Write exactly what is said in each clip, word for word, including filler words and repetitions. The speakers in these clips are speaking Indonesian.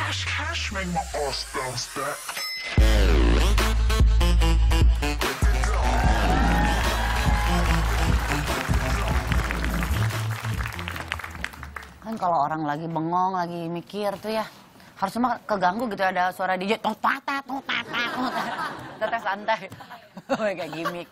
cash, cash, make my ass bounce back. Kan kalau orang lagi bengong, lagi mikir tuh ya, harusnya keganggu gitu, ada suara D J, totata, totata, totata, tetes santai. Kayak gimmick.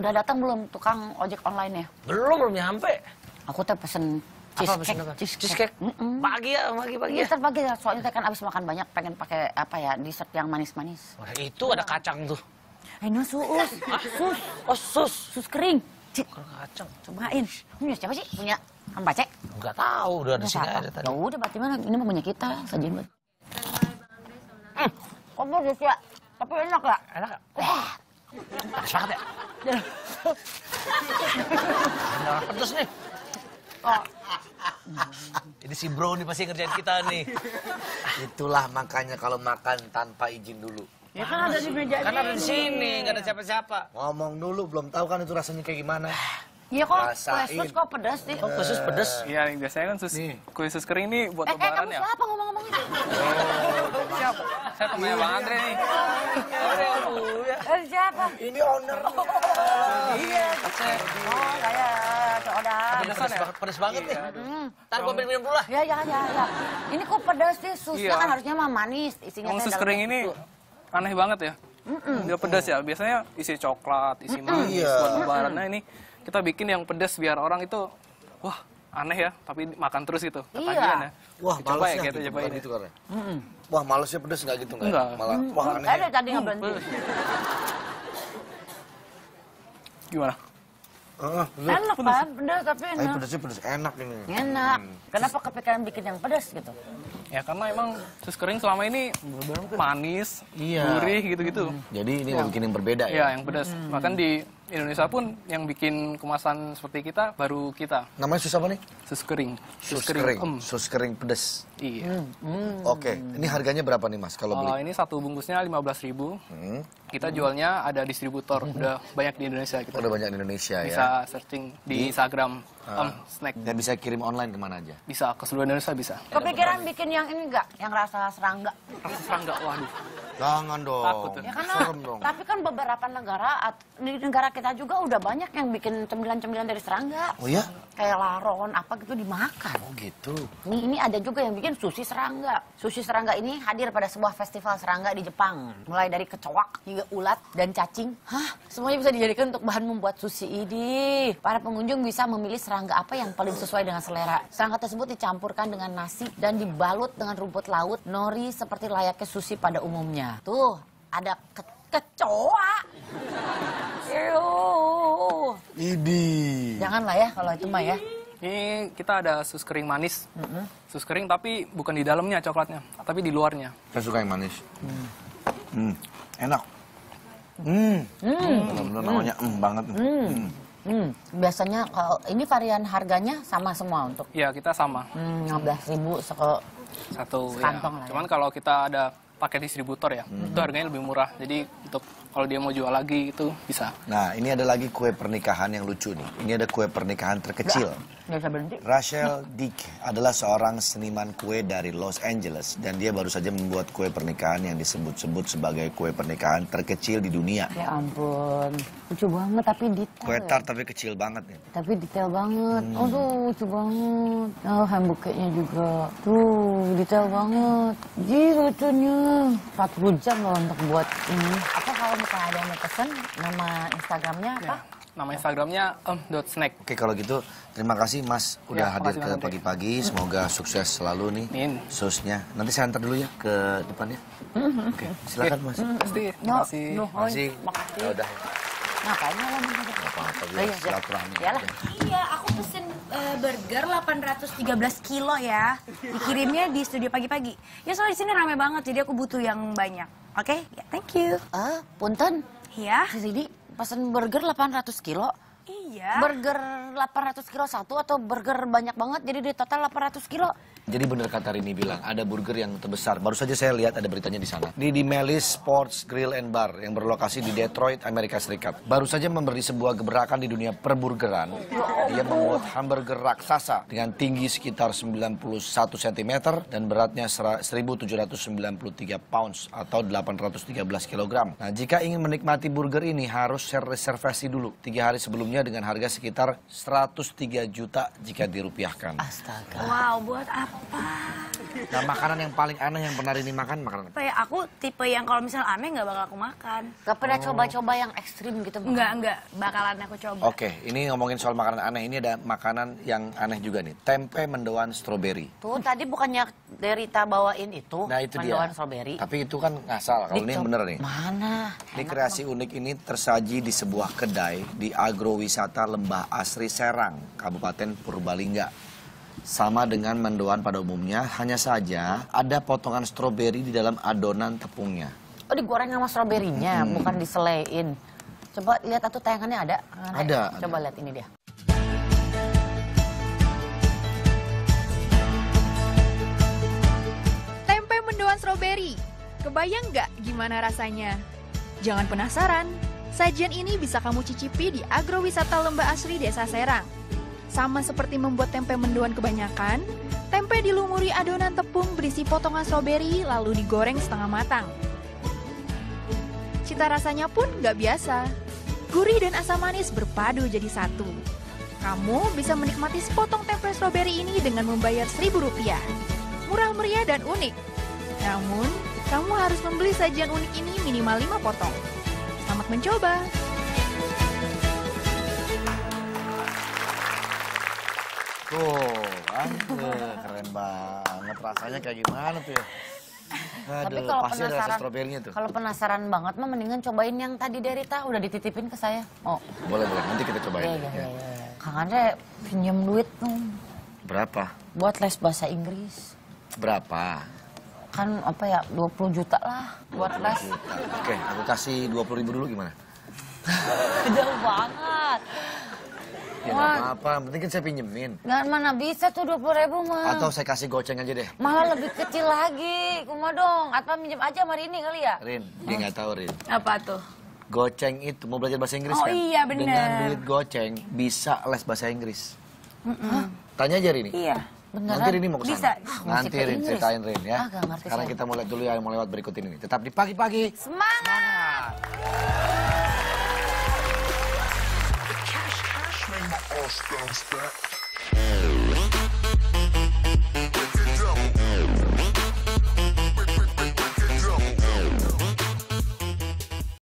Udah datang belum tukang ojek online ya? Belum, belum nyampe. Aku tuh pesen cheesecake, cheesecake. cheesecake. Mm -mm. Pagi ya, pagi-pagi ya. Dessert pagi ya, soalnya saya kan abis makan banyak pengen pakai apa ya, dessert yang manis-manis. Wah, itu ada kacang tuh. Aino Soes, Soes, oh Soes, Soes Kering. Cik, kacang. Cobain. Punya siapa sih? Punya Kang Bacek? Enggak tahu, udah ada sini aja tadi. Ya udah, berarti mana ini mah punya kita, sajian buat. Eh, kompor sih ya. Tapi enak ya? Enak. Wah. Sangat ya. Nah, pedes nih. Oh. Ini si bro nih pasti ngerjain kita nih. Itulah makanya kalau makan tanpa izin dulu. Ya kan ada di meja ini. Kan ada di sini, nggak ada siapa-siapa. Ngomong dulu, belum tahu kan itu rasanya kayak gimana. Iya kok, kue sus kok pedas sih. Kok sus pedas? Iya, biasanya kan sus kue sus kering nih buat lebaran ya. Eh, kamu siapa ngomong-ngomong itu? Siapa? Saya temannya Bang Andre nih. Siapa? Ini owner. Iya, oh saya. Pedas banget, pedas banget nih. Ntar gue minum dulu lah. Ya, ya, ya, ya. Ini kok pedas sih, susnya kan harusnya mah manis. Isinya sus kering ini aneh banget ya. Dia pedas ya. Biasanya isi coklat, isi manis buat lebaran. Nah ini kita bikin yang pedas biar orang itu, wah aneh ya, tapi makan terus gitu. Ketagihan ya. Wah malesnya gitu, cobain gitu karena. Wah malesnya pedas nggak gitu nggak? Malah wah aneh. Ada tadi nggak berhenti. Gimana? Uh, enak kan, pedas tapi enak. Tapi pedasnya pedas enak ini. Enak. Hmm. Kenapa kepikiran bikin yang pedas gitu? Ya karena emang sus kering selama ini manis, iya, gurih gitu-gitu. Hmm. Jadi ini nggak bikin yang berbeda ya? Ya yang pedas. Hmm. Bahkan di Indonesia pun yang bikin kemasan seperti kita baru kita. Namanya sus apa nih? Sus kering. Sus kering. Sus kering pedas. Iya. Hmm. Oke, okay. Ini harganya berapa nih Mas kalau beli? Uh, ini satu bungkusnya lima belas ribu. Hmm. Kita jualnya ada distributor, hmm. udah banyak di Indonesia kita. Udah banyak di Indonesia bisa ya. Bisa searching di, di Instagram uh, Om Snack. Dan bisa kirim online kemana aja? Bisa, ke seluruh Indonesia bisa. Kepikiran bikin yang ini enggak? Yang rasa serangga? Rasa serangga, waduh. Jangan dong. Takut, ya karena, dong. Tapi kan beberapa negara, di negara kita juga udah banyak yang bikin cemilan-cemilan dari serangga. Oh ya? Kayak laron, apa gitu dimakan. Oh gitu. Nih, ini ada juga yang bikin sushi serangga. Sushi serangga ini hadir pada sebuah festival serangga di Jepang. Mulai dari kecoak hingga ulat dan cacing. Hah? Semuanya bisa dijadikan untuk bahan membuat sushi ini. Para pengunjung bisa memilih serangga apa yang paling sesuai dengan selera. Serangga tersebut dicampurkan dengan nasi dan dibalut dengan rumput laut nori seperti layaknya sushi pada umumnya. Tuh, ada ke kecoa. Eww. Idi. Janganlah ya kalau itu mah ya. Ini kita ada sus kering manis. Mm-hmm. Sus kering tapi bukan di dalamnya coklatnya, tapi di luarnya. Saya suka yang manis. Hmm. Hmm. Enak. Hmm. Hmm. Benar-benar namanya em banget. Hmm. Hmm. Hmm, biasanya kalau ini varian harganya sama semua untuk? Ya, kita sama. Hmm, lima belas ribu satu kantong ya. Lah. Cuman ya, kalau kita ada pakai distributor ya, hmm. itu harganya lebih murah. Jadi untuk kalau dia mau jual lagi itu bisa. Nah ini ada lagi kue pernikahan yang lucu nih. Ini ada kue pernikahan terkecil. Nggak bisa berhenti. Rachel Dick adalah seorang seniman kue dari Los Angeles. Dan dia baru saja membuat kue pernikahan yang disebut-sebut sebagai kue pernikahan terkecil di dunia. Ya ampun, lucu banget tapi detail. Kue tar tapi kecil banget ya. Tapi detail banget. Hmm. Oh tuh lucu banget. Oh hand bouquet-nya juga. Tuh detail banget. Gih lucunya. empat puluh jam loh untuk buat ini. Apa kalau misalnya ada yang mau pesen, nama Instagramnya apa? Ya, nama Instagramnya om dot snack. Oke kalau gitu, terima kasih Mas udah ya, hadir ke pagi-pagi. Semoga sukses selalu nih susnya. Nanti saya antar dulu ya ke depannya. Oke, silakan Mas. Pasti. Terima kasih. Terima kasih. Ya udah. Ngapainnya lah minta apa-apa biar silaturahmi. Iya, aku pesen uh, burger delapan ratus tiga belas kilo ya. Dikirimnya di studio pagi-pagi. Ya soalnya di sini ramai banget jadi aku butuh yang banyak. Oke, okay? Yeah, thank you. Ah, uh, punten. Iya. Jadi pesen burger delapan ratus kilo. Iya. Burger delapan ratus kilo satu atau burger banyak banget jadi di total delapan ratus kilo. Jadi bener kata Rini bilang, ada burger yang terbesar. Baru saja saya lihat ada beritanya di sana. Ini di Melly's Sports Grill and Bar yang berlokasi di Detroit, Amerika Serikat. Baru saja memberi sebuah gebrakan di dunia perburgeran. Dia membuat hamburger raksasa dengan tinggi sekitar sembilan puluh satu sentimeter dan beratnya seribu tujuh ratus sembilan puluh tiga pounds atau delapan ratus tiga belas kilogram. Nah, jika ingin menikmati burger ini harus reservasi dulu tiga hari sebelumnya dengan harga sekitar seratus tiga juta jika dirupiahkan. Astaga. Wow, buat apa? Nah, makanan yang paling aneh yang pernah Rini makan, makanan apa? Ya, aku tipe yang kalau misal aneh nggak bakal aku makan. Gak pernah coba-coba oh. yang ekstrim gitu? Enggak, enggak. Bakalan aku coba. Oke, ini ngomongin soal makanan aneh. Ini ada makanan yang aneh juga nih. Tempe mendoan stroberi. Tuh, tadi bukannya Derita bawain itu, nah, itu mendoan dia. stroberi. Tapi itu kan ngasal. Kalau ini bener nih. Mana? Ini kreasi enak. unik ini tersaji di sebuah kedai di agrowisata Lembah Asri Serang, Kabupaten Purbalingga. Sama dengan mendoan pada umumnya, hanya saja ada potongan stroberi di dalam adonan tepungnya. Oh, digoreng sama stroberinya, hmm. bukan diselein. Coba lihat atuh tayangannya ada. Ada. ada. Coba lihat ini dia. Tempe mendoan stroberi. Kebayang nggak gimana rasanya? Jangan penasaran. Sajian ini bisa kamu cicipi di agrowisata Lembah Asri Desa Serang. Sama seperti membuat tempe mendoan kebanyakan, tempe dilumuri adonan tepung berisi potongan stroberi lalu digoreng setengah matang. Cita rasanya pun nggak biasa. Gurih dan asam manis berpadu jadi satu. Kamu bisa menikmati sepotong tempe stroberi ini dengan membayar seribu rupiah. Murah meriah dan unik. Namun, kamu harus membeli sajian unik ini minimal lima potong. Selamat mencoba! Tuh, aneh, keren banget. Rasanya kayak gimana tuh ya? Aduh, tapi kalau penasaran, tuh. kalau penasaran banget mah mendingan cobain yang tadi Derita udah dititipin ke saya. Oh, boleh boleh. Nanti kita cobain. Iya, iya, ya. iya. Kang Andre pinjam duit tuh. Berapa? Buat les bahasa Inggris. Berapa? Kan apa ya, dua puluh juta lah buat les. Oke, aku kasih dua puluh ribu dulu gimana? Jauh banget. Ya apa-apa, penting kan saya pinjemin. Nggak, mana bisa tuh dua puluh ribu mah. Atau saya kasih goceng aja deh. Malah lebih kecil lagi, kuma dong. Atma pinjem aja sama Rini kali ya? Rin, dia nggak tahu Rin. Apa tuh? Goceng itu, mau belajar bahasa Inggris oh, kan? Oh iya bener. Dengan duit goceng, bisa les bahasa Inggris. Mm -mm. Hah? Tanya aja Rini. Iya, beneran. Nanti Rini mau kesana. Bisa. Nanti Rin, ceritain Rin ya. Ah, Karena kita mau lihat dulu yang mau lewat berikut ini. Tetap di Pagi-Pagi. Semangat! Semangat. All stands back.